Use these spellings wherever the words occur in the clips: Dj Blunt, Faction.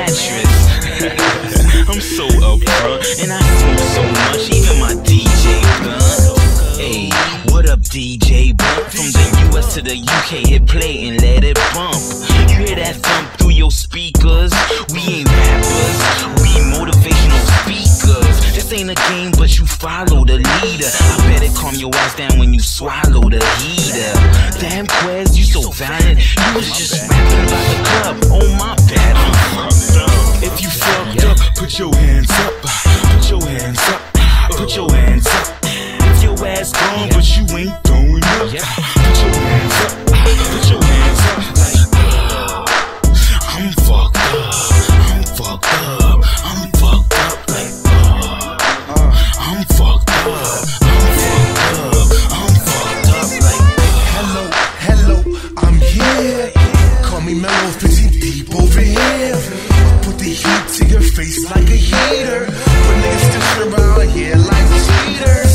mattress. I'm so upfront, and I smoke so much, even my DJ Blunt. Hey, what up, DJ Blunt? From the US to the UK, hit play and let it bump. You hear that thump through your speakers? We ain't rappers, we motivational speakers. This ain't a game, but you follow the leader. I better calm your ass down when you swallow the heater. Damn, Quez, you so violent. You was just rapping about the club. Oh, my bad, I'm fucked up. If you fucked up, put your hands up. Put your hands up. Put your hands up. If your ass gone, but you ain't throwing up, put your hands up. Put your hands up. Like, I'm fucked up. I'm fucked up. I'm fucked up. Like, I'm fucked up. I'm fucked up. I'm fucked up. Like, hello, hello, I'm here. Call me Mellow, 50 deep over here. Put the heat to your face like a heater. But niggas still around here like cheaters.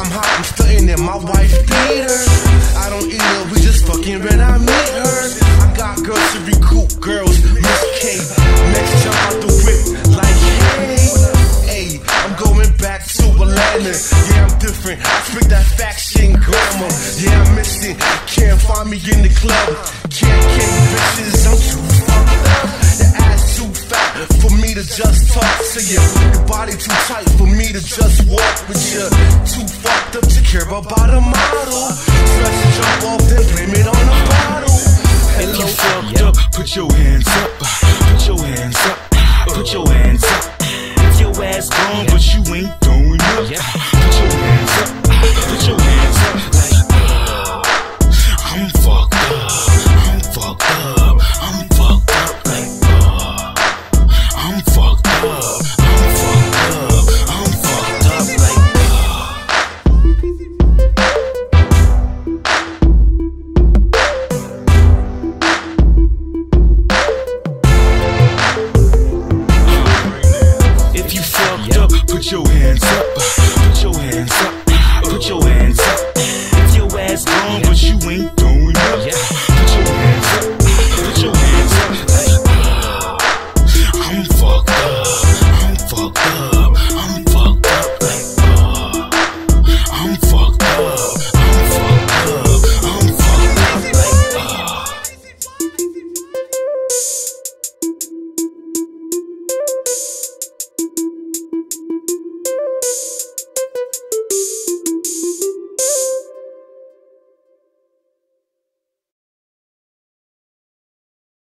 I'm hot, I'm stunting at my wife Peter. I don't eat her, we just fucking red, I meet her. I got girls to recruit girls, Miss K. Next jump out the whip like hey, I'm going back to Atlanta. Yeah, I'm different, I speak that faction grammar. Yeah, I'm missing, can't find me in the club. Can't kick bitches, I'm too fucked up. The ass too fat for me to just talk to you. The body too tight for me to just walk with you. Too fucked up to care about a model. Stress to jump off, then blame it on a bottle. Hello, fucked up, put your hands up.